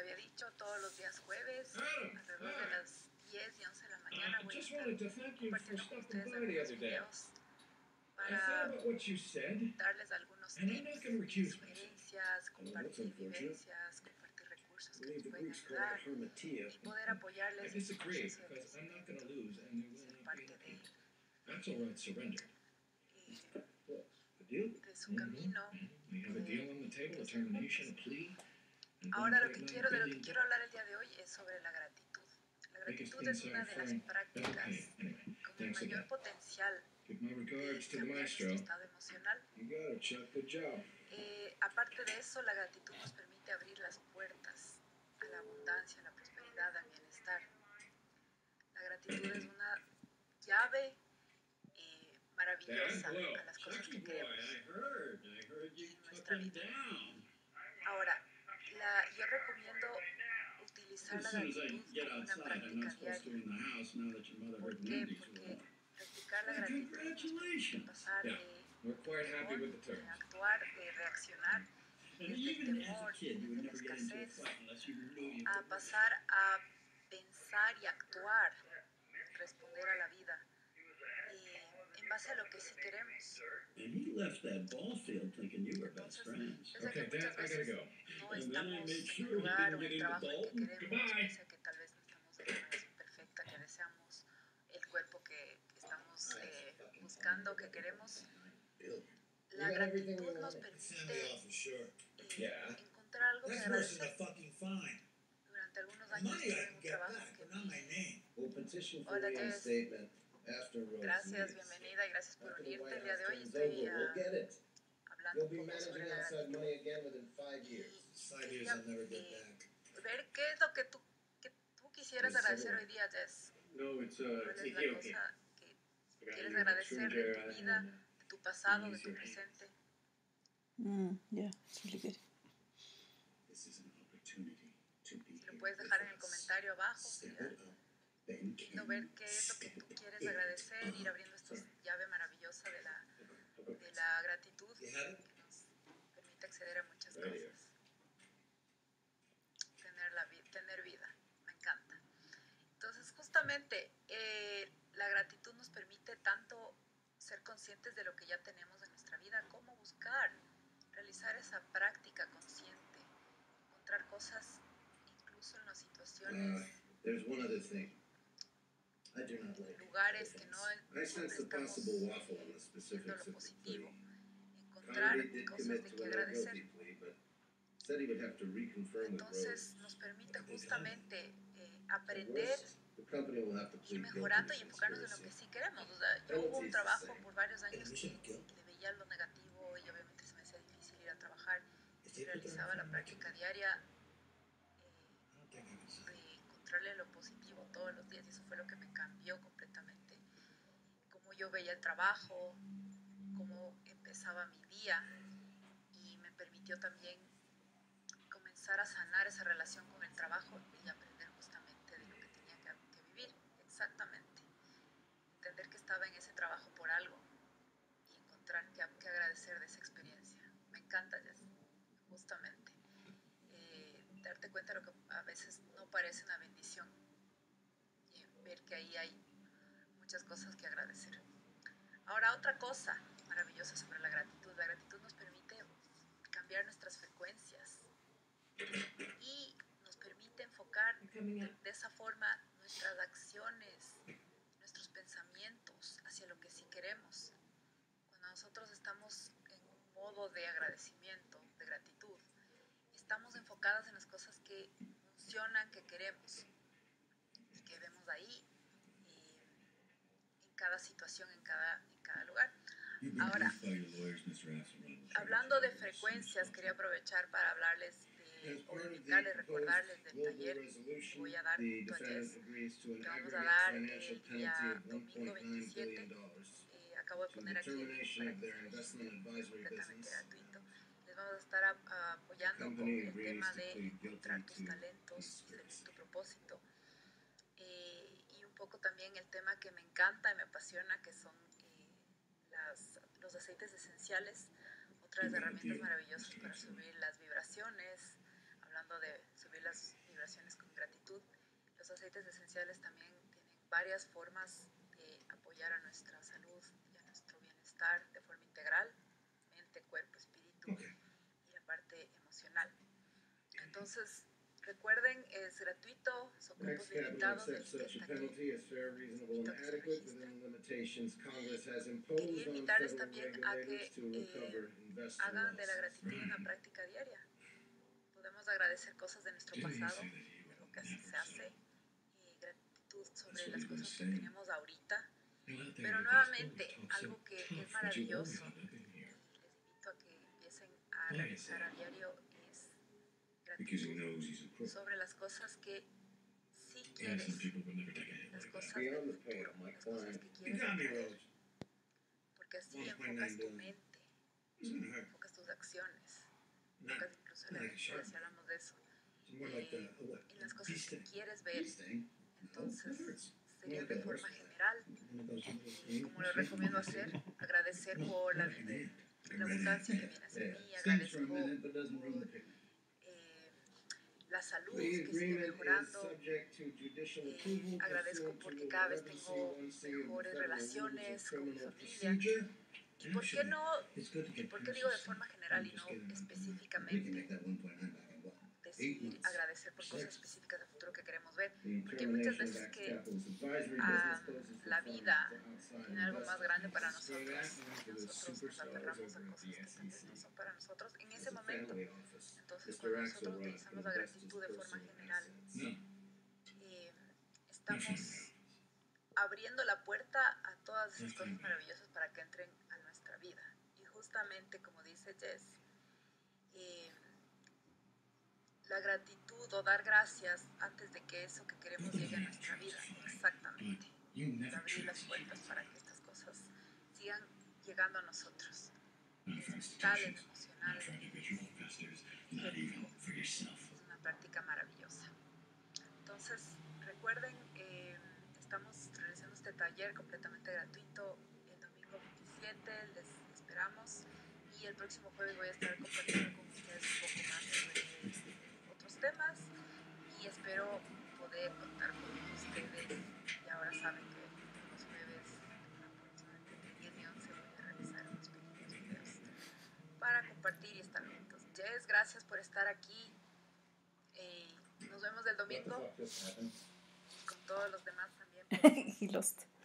había dicho, todos los días jueves, alrededor de las 10 y 11 de la mañana, voy a estar compartiendo con ustedes algunos videos para darles algunos tips, sugerencias, compartir vivencias, compartir recursos que les pueden ayudar y poder apoyarles en su proceso de crecimiento, ser parte de su camino. Ahora de lo que quiero hablar el día de hoy es sobre la gratitud. La gratitud es una de las prácticas con el mayor potencial de cambiar nuestro estado emocional. Aparte de eso, la gratitud nos permite abrir las puertas a la abundancia, a la prosperidad, al bienestar. La gratitud es una llave maravillosa a las cosas que queremos en nuestra vida. Ahora, yo recomiendo utilizar la gratitud como una práctica diaria. ¿Por qué? Porque practicar la gratitud es pasar de actuar, de reaccionar desde el temor, desde la escasez, a pasar a pensar y actuar, responder a la vida en base a lo que sí queremos. Entonces, es que muchas veces no estamos en un lugar o en el trabajo que queremos, pese a que tal vez no estamos de la manera perfecta que deseamos, el cuerpo que estamos buscando, que queremos. La gratitud nos permite encontrar algo que agradecer. Durante algunos años tuve un trabajo que... Hola, Jess. Gracias, bienvenida y gracias por unirte el día de hoy. Estoy hablando un poco sobre la gratitud. Ver qué es lo que tú quisieras agradecer hoy día, Jess. ¿Cuál es la cosa que quieres agradecer de tu vida, de tu pasado, de tu presente? Si lo puedes dejar en el comentario abajo, ver qué es lo que tú quieres agradecer, ir abriendo esta llave maravillosa de la gratitud que nos permite acceder a muchas cosas. Tener vida, me encanta. Entonces, justamente, la gratitud nos permite tanto ser conscientes de lo que ya tenemos en nuestra vida, como buscar, realizar esa práctica consciente, encontrar cosas incluso en las situaciones. Lugares que no estamos viendo lo positivo, encontrar cosas de que agradecer. Entonces nos permite justamente aprender, ir mejorando y enfocarnos en lo que sí queremos. O sea, yo hubo un trabajo por varios años que le veía lo negativo y obviamente se me hacía difícil ir a trabajar. Y realizaba la práctica diaria lo positivo todos los días, y eso fue lo que me cambió completamente. Cómo yo veía el trabajo, cómo empezaba mi día, y me permitió también comenzar a sanar esa relación con el trabajo y aprender justamente de lo que tenía que vivir, exactamente. Entender que estaba en ese trabajo por algo y encontrar que agradecer de esa experiencia. Me encanta, Jess, justamente. Darte cuenta de lo que a veces no parece una bendición y ver que ahí hay muchas cosas que agradecer. Ahora, otra cosa maravillosa sobre la gratitud. La gratitud nos permite cambiar nuestras frecuencias y nos permite enfocar de esa forma nuestras acciones, nuestros pensamientos hacia lo que sí queremos. Cuando nosotros estamos en un modo de agradecimiento, de gratitud, estamos enfocadas en las cosas que funcionan, que queremos y que vemos ahí en cada situación, en cada lugar. Ahora, hablando de frecuencias, quería aprovechar para hablarles recordarles del taller que voy a dar junto a Jess, que vamos a dar el día domingo 27. Acabo de poner aquí el link para que se completamente gratuito. Vamos a estar apoyando con el tema de encontrar tus talentos y seguir tu propósito. Y un poco también el tema que me encanta y me apasiona, que son los aceites esenciales, otras herramientas maravillosas para subir las vibraciones. hablando de subir las vibraciones con gratitud. Los aceites esenciales también tienen varias formas de apoyar a nuestra salud y a nuestro bienestar de forma integral, mente, cuerpo, espíritu y la parte emocional. Entonces, recuerden, es gratuito, son grupos limitados. Quería invitarles también a que hagan de la gratitud una práctica diaria. Podemos agradecer cosas de nuestro pasado, de lo que se hace, y gratitud sobre las cosas que tenemos ahorita. Pero nuevamente, algo que es maravilloso, les invito a que empiecen a realizar a diario, sobre las cosas que sí quieres, las cosas del futuro, las cosas que quieres hacer, porque así enfocas tu mente, enfocas tus acciones, enfocas incluso la energía, si hablamos de eso, en las cosas que quieres ver. Entonces, sería de forma general, como lo recomiendo hacer, agradecer por la vida, la abundancia que viene hacia mí, agradezco por la salud que sigue mejorando, agradezco porque cada vez tengo mejores relaciones con mi familia. ¿Y por qué no? ¿Y por qué digo de forma general y no específicamente? Decir, agradecer por cosas específicas del futuro que queremos ver, porque muchas veces que la vida tiene algo más grande para nosotros, y nosotros nos aferramos a cosas que tal vez no son para nosotros en ese momento. Entonces, cuando nosotros utilizamos la gratitud de forma general, estamos abriendo la puerta a todas esas cosas maravillosas para que entren a nuestra vida. Y justamente, como dice Jess, la gratitud o dar gracias antes de que eso que queremos llegue a nuestra vida. Exactamente. Abrir las puertas para que estas cosas sigan llegando a nosotros. Mentales, emocionales. Es una práctica maravillosa. Entonces, recuerden, estamos realizando este taller completamente gratuito el domingo 27. Les esperamos. Y el próximo jueves voy a estar compartiendo con ustedes un poco más sobre temas y espero poder contar con ustedes. Y ahora saben que los jueves aproximadamente 10 y 11 voy a realizar unos pequeños videos para compartir y estar juntos. Jess, gracias por estar aquí. Nos vemos el domingo y con todos los demás también.